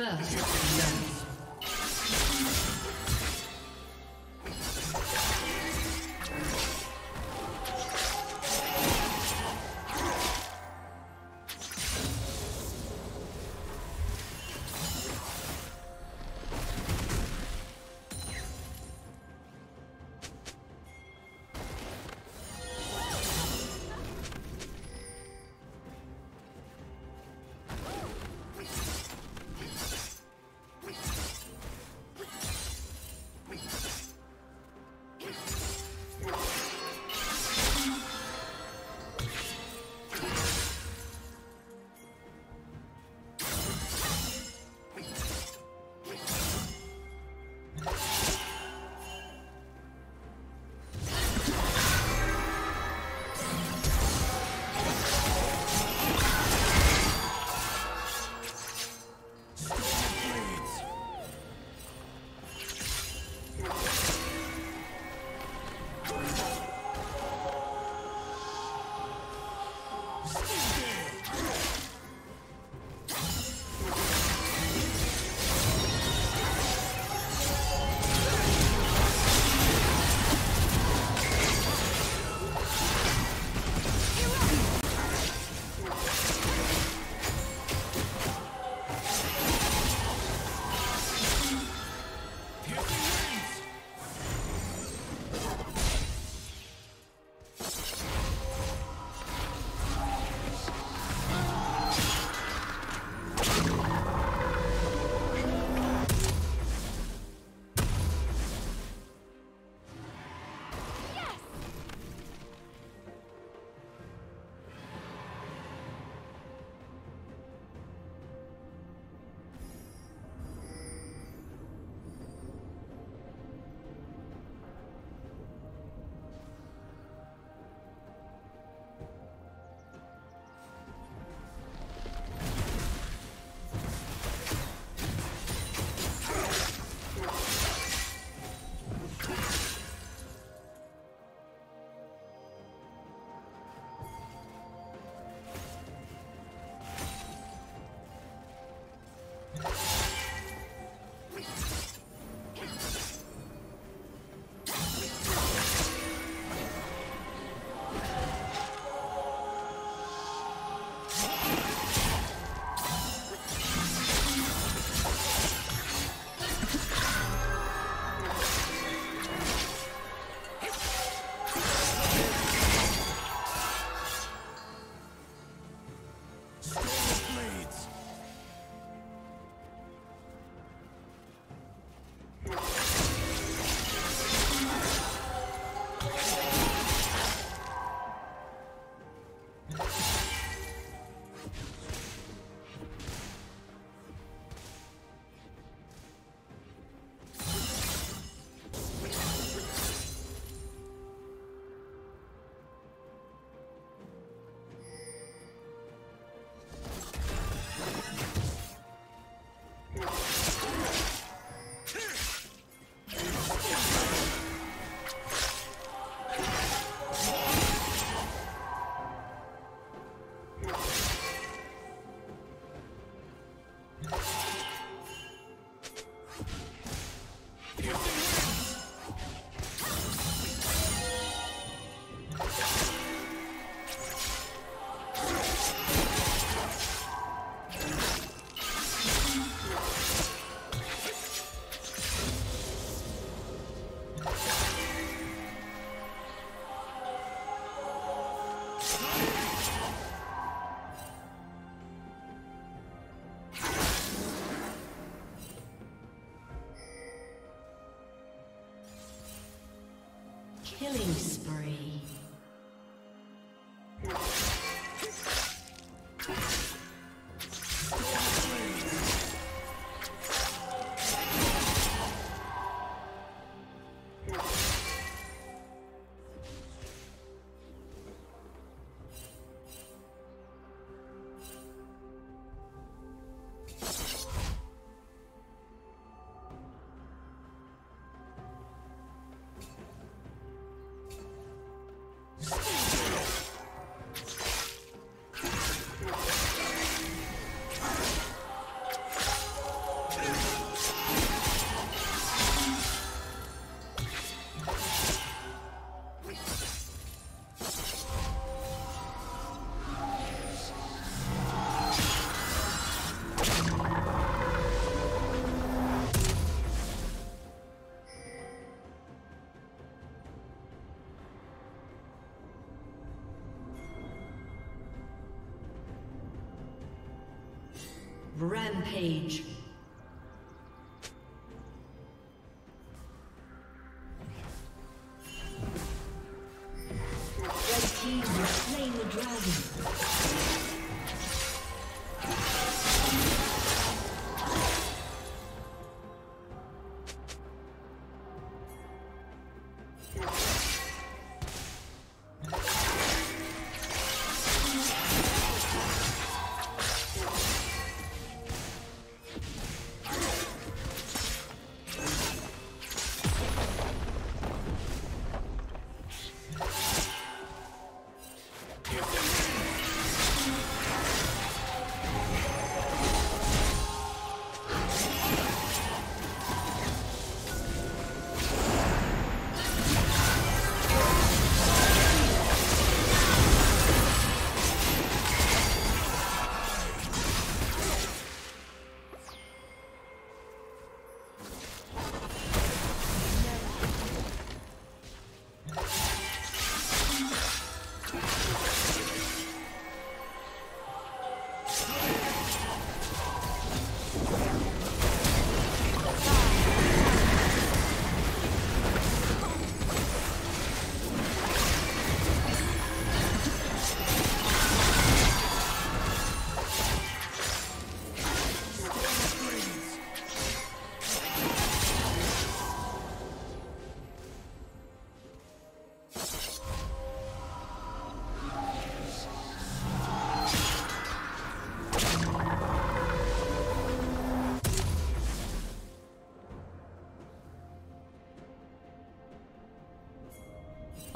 First love. Rampage.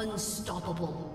Unstoppable.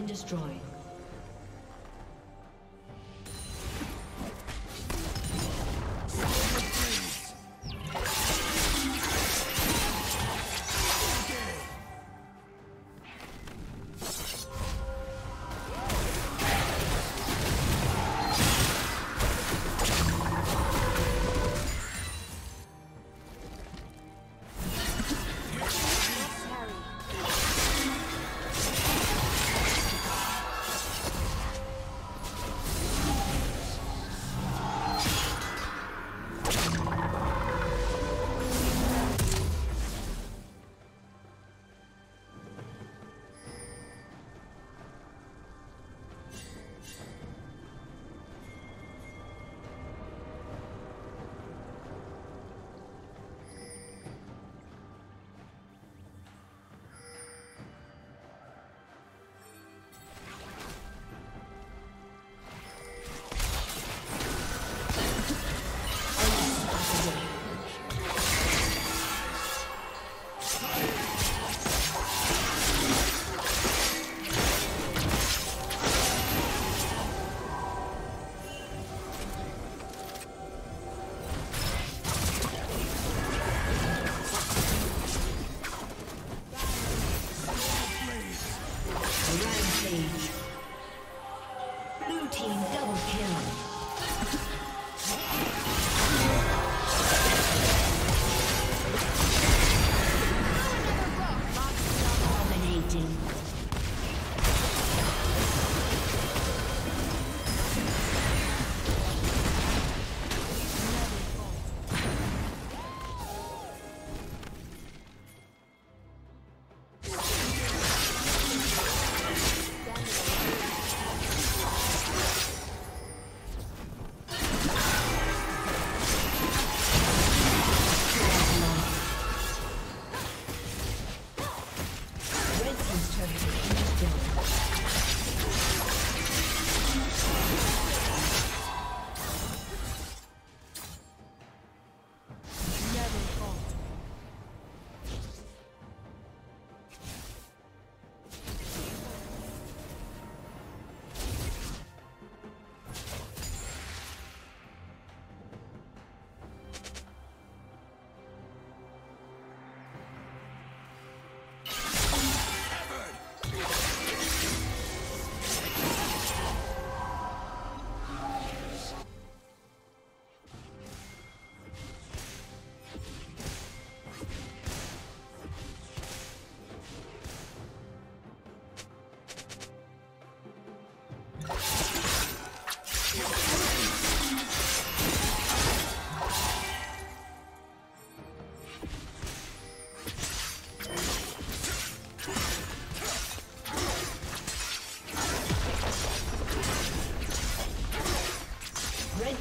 been destroyed.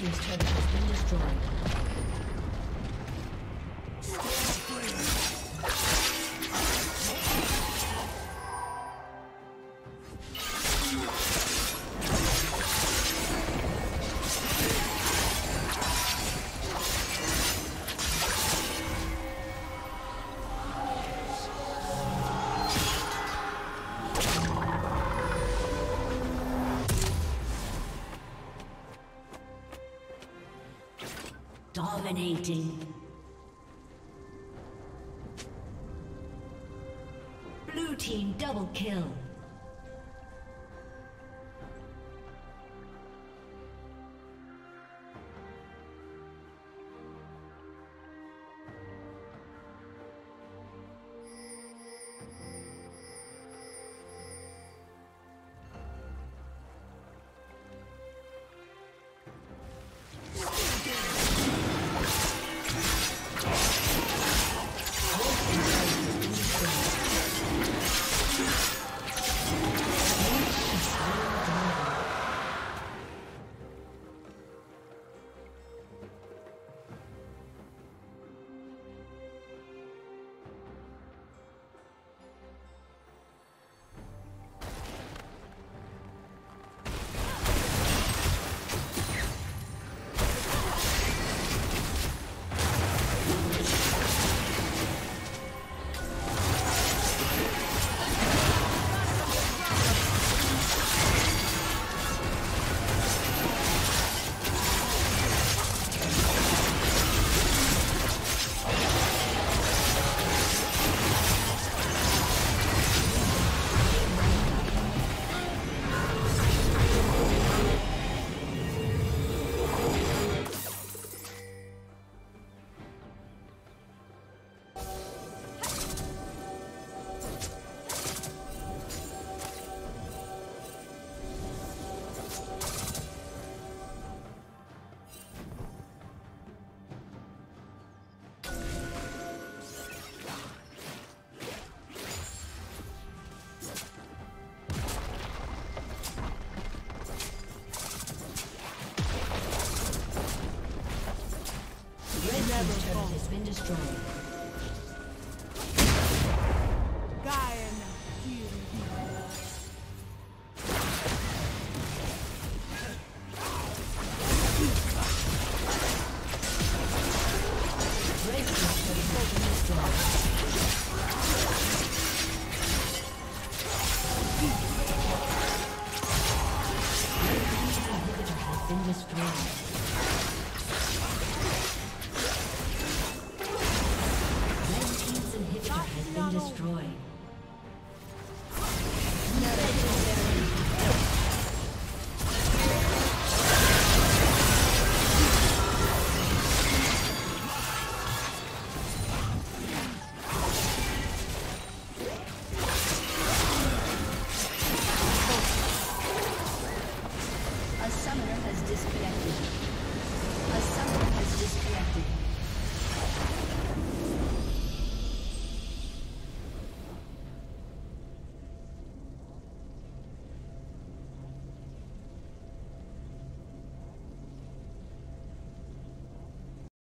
Team's turret has been destroyed. Dominating. Blue team double kill. destroyed.